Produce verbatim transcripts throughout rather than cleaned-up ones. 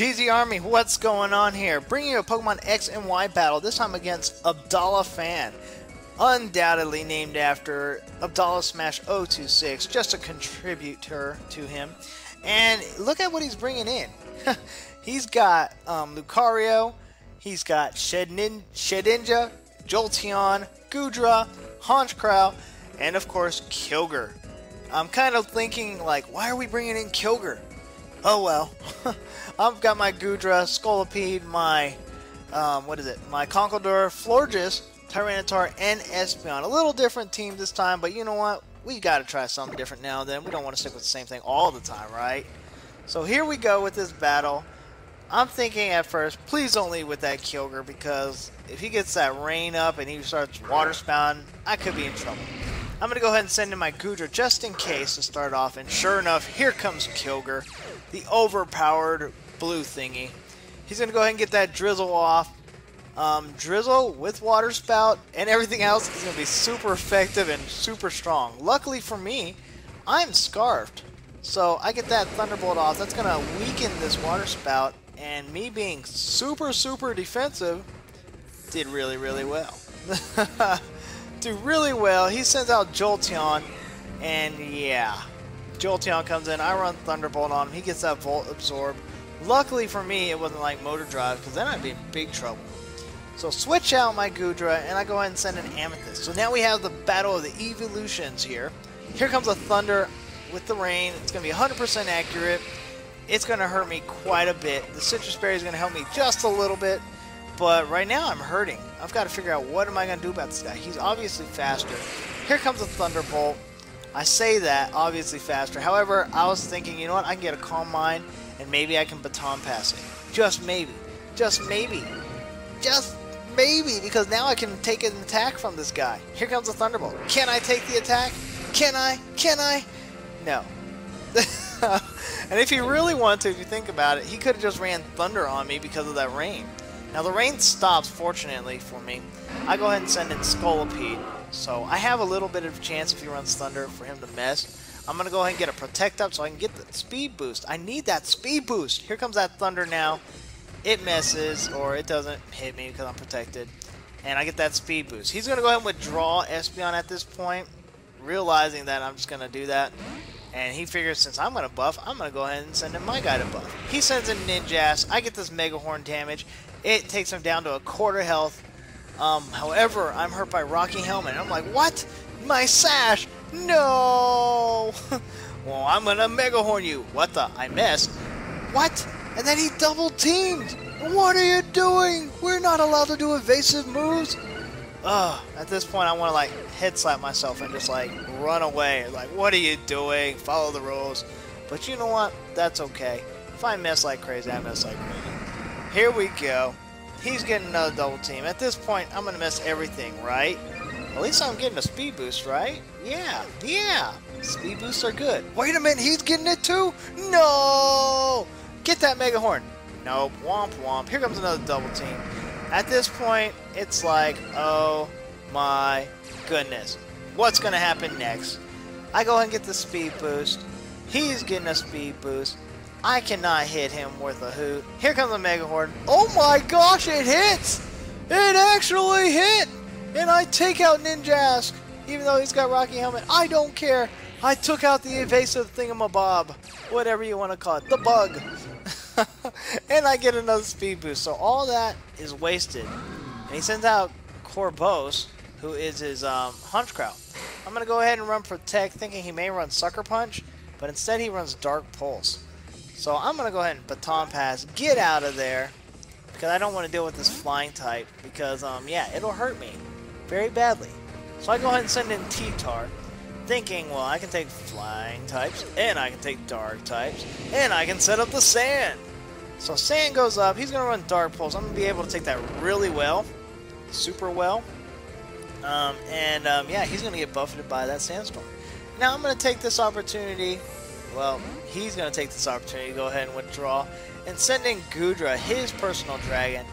A G Z Army, what's going on here? Bringing you a Pokemon X and Y battle, this time against Abdallah Fan. Undoubtedly named after Abdallah Smash zero two six, just a contributor to him. And look at what he's bringing in. He's got um, Lucario, he's got Shedin Shedinja, Jolteon, Goodra, Honchkrow, and of course Kyogre. I'm kind of thinking, like, why are we bringing in Kyogre? Oh well. I've got my Goodra, Scolipede, my, um, what is it, my Conkeldurr, Florges, Tyranitar, and Espeon. A little different team this time, but you know what? We gotta try something different now and then. We don't want to stick with the same thing all the time, right? So here we go with this battle. I'm thinking at first, please don't lead with that Kyogre, because if he gets that rain up and he starts water spouting, I could be in trouble. I'm going to go ahead and send in my Goodra just in case to start off, and sure enough, here comes Kyogre, the overpowered blue thingy. He's going to go ahead and get that Drizzle off. Um, Drizzle with Water Spout and everything else is going to be super effective and super strong. Luckily for me, I'm Scarfed, so I get that Thunderbolt off. That's going to weaken this Water Spout, and me being super, super defensive did really, really well. Do really well. He sends out Jolteon, and yeah, Jolteon comes in. I run Thunderbolt on him. He gets that Volt Absorb. Luckily for me, it wasn't like Motor Drive, because then I'd be in big trouble. So switch out my Goodra, and I go ahead and send an Amethyst. So now we have the battle of the evolutions here. Here comes a Thunder with the rain. It's going to be one hundred percent accurate. It's going to hurt me quite a bit. The Citrus Berry is going to help me just a little bit. But right now I'm hurting. I've got to figure out what am I going to do about this guy. He's obviously faster. Here comes a Thunderbolt. I say that, obviously faster. However, I was thinking, you know what? I can get a Calm Mind and maybe I can Baton Pass it. Just maybe. Just maybe. Just maybe. Because now I can take an attack from this guy. Here comes a Thunderbolt. Can I take the attack? Can I? Can I? No. And if he really wanted to, if you think about it, he could have just ran Thunder on me because of that rain. Now the rain stops, fortunately for me. I go ahead and send in Scolipede, so I have a little bit of a chance if he runs Thunder for him to mess. I'm going to go ahead and get a Protect Up so I can get the speed boost. I need that speed boost. Here comes that Thunder now. It misses, or it doesn't hit me because I'm protected, and I get that speed boost. He's going to go ahead and withdraw Espeon at this point, realizing that I'm just going to do that. And he figures, since I'm going to buff, I'm going to go ahead and send in my guy to buff. He sends in Ninjask. I get this Megahorn damage. It takes him down to a quarter health. Um, however, I'm hurt by Rocky Helmet. And I'm like, what? My sash? No! Well, I'm going to Megahorn you. What the? I missed. What? And then he double teamed. What are you doing? We're not allowed to do evasive moves. Ugh, at this point, I want to, like, head slap myself and just, like, run away. Like, what are you doing? Follow the rules. But you know what? That's okay. If I miss like crazy, I miss like crazy. Here we go. He's getting another double team. At this point, I'm going to miss everything, right? At least I'm getting a speed boost, right? Yeah, yeah. Speed boosts are good. Wait a minute, he's getting it too? No! Get that Megahorn. Nope, womp womp. Here comes another double team. At this point, it's like, oh my goodness. What's going to happen next? I go ahead and get the speed boost. He's getting a speed boost. I cannot hit him worth a hoot. Here comes a Megahorn. Oh my gosh, it hits! It actually hit! And I take out Ninjask. Even though he's got Rocky Helmet, I don't care. I took out the evasive thingamabob. Whatever you want to call it. The bug. And I get another speed boost. So all that is wasted. And he sends out Corbos, who is his um, Honchkrow. I'm going to go ahead and run Protect, thinking he may run Sucker Punch, but instead he runs Dark Pulse. So I'm going to go ahead and Baton Pass, get out of there, because I don't want to deal with this flying type, because, um, yeah, it'll hurt me very badly. So I go ahead and send in T-Tar, thinking, well, I can take flying types, and I can take dark types, and I can set up the Sand. So Sand goes up, he's going to run Dark Pulse. I'm going to be able to take that really well, super well. Um, and, um, yeah, he's going to get buffeted by that Sandstorm. Now I'm going to take this opportunity, well, he's going to take this opportunity to go ahead and withdraw, and send in Goodra, his personal dragon.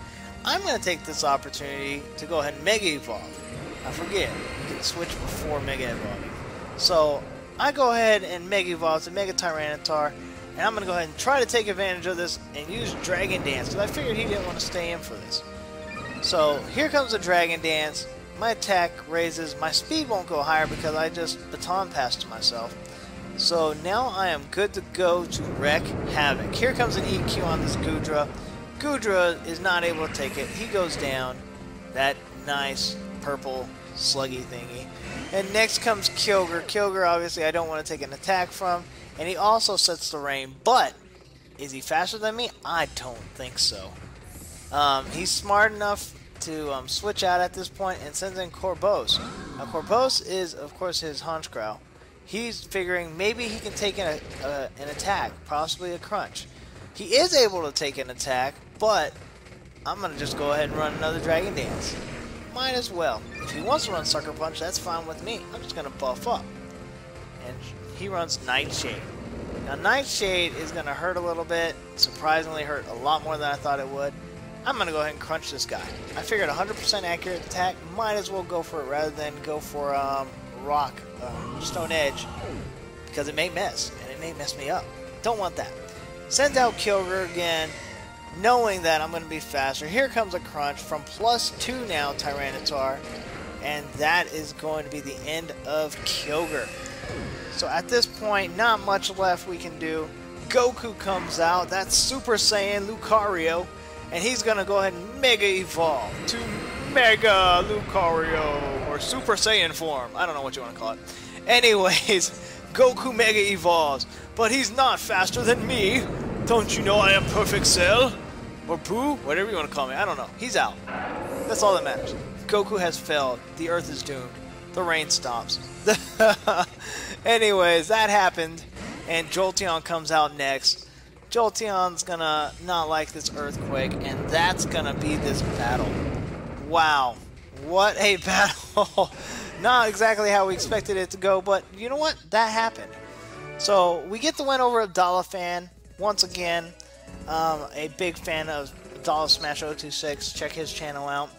I'm going to take this opportunity to go ahead and Mega Evolve. I forget, you can switch before Mega Evolving. So I go ahead and Mega Evolve to Mega Tyranitar, And I'm going to go ahead and try to take advantage of this and use Dragon Dance, because I figured he didn't want to stay in for this. So here comes the Dragon Dance. My attack raises. My speed won't go higher because I just Baton Passed to myself. So now I am good to go to wreck havoc. Here comes an E Q on this Goodra. Goodra is not able to take it. He goes down. That nice purple sluggy thingy. And next comes Kyogre. Kyogre, obviously, I don't want to take an attack from. And he also sets the rain, but is he faster than me? I don't think so. Um, he's smart enough to um, switch out at this point and sends in Corbos. Now, Corbos is, of course, his Honchkrow. He's figuring maybe he can take an, uh, an attack, possibly a Crunch. He is able to take an attack, but I'm going to just go ahead and run another Dragon Dance. Might as well. If he wants to run Sucker Punch, that's fine with me. I'm just going to buff up. And he runs Nightshade. Now, Nightshade is going to hurt a little bit. Surprisingly hurt a lot more than I thought it would. I'm going to go ahead and Crunch this guy. I figured one hundred percent accurate attack. Might as well go for it rather than go for um, Rock, uh, Stone Edge. Because it may miss. And it may mess me up. Don't want that. Sends out Kyogre again. Knowing that I'm going to be faster. Here comes a Crunch from plus two now, Tyranitar. And that is going to be the end of Kyogre. So at this point, not much left we can do. Goku comes out. That's Super Saiyan Lucario. And he's going to go ahead and Mega Evolve to Mega Lucario. Or Super Saiyan form. I don't know what you want to call it. Anyways, Goku Mega Evolves. But he's not faster than me. Don't you know I am Perfect Cell? Or Pooh? Whatever you want to call me. I don't know. He's out. That's all that matters. Goku has failed. The Earth is doomed. The rain stops. Anyways, that happened, and Jolteon comes out next. Jolteon's gonna not like this earthquake, and that's gonna be this battle. Wow, what a battle. Not exactly how we expected it to go, but you know what? That happened. So we get the win over Abdallah Fan once again. Um, a big fan of Abdallah Smash zero two six. Check his channel out.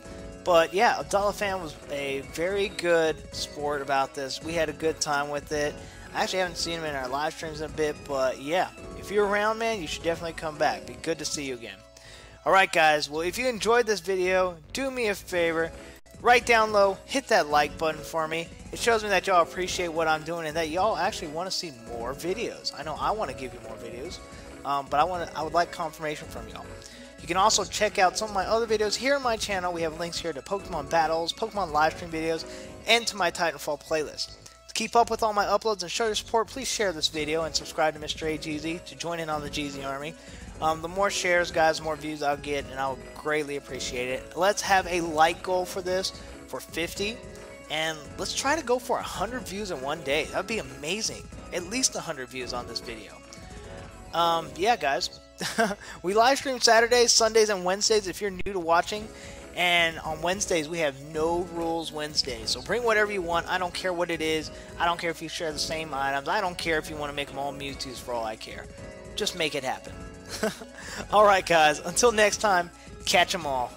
But yeah, Abdallah Fan was a very good sport about this. We had a good time with it. I actually haven't seen him in our live streams in a bit, but yeah. If you're around, man, you should definitely come back. Be good to see you again. Alright guys, well if you enjoyed this video, do me a favor. Right down low, hit that like button for me. It shows me that y'all appreciate what I'm doing and that y'all actually want to see more videos. I know I want to give you more videos, um, but I want to, I would like confirmation from y'all. You can also check out some of my other videos here on my channel. We have links here to Pokemon battles, Pokemon live stream videos, and to my Titanfall playlist. To keep up with all my uploads and show your support, please share this video and subscribe to Mister A G Z to join in on the G Z Army. Um, the more shares, guys, the more views I'll get, and I'll greatly appreciate it. Let's have a like goal for this for fifty, and let's try to go for one hundred views in one day. That would be amazing. At least one hundred views on this video. Um, yeah, guys. We live stream Saturdays, Sundays, and Wednesdays if you're new to watching. And on Wednesdays, we have No Rules Wednesdays. So bring whatever you want. I don't care what it is. I don't care if you share the same items. I don't care if you want to make them all Mewtwo's for all I care. Just make it happen. Alright, guys. Until next time, catch them all.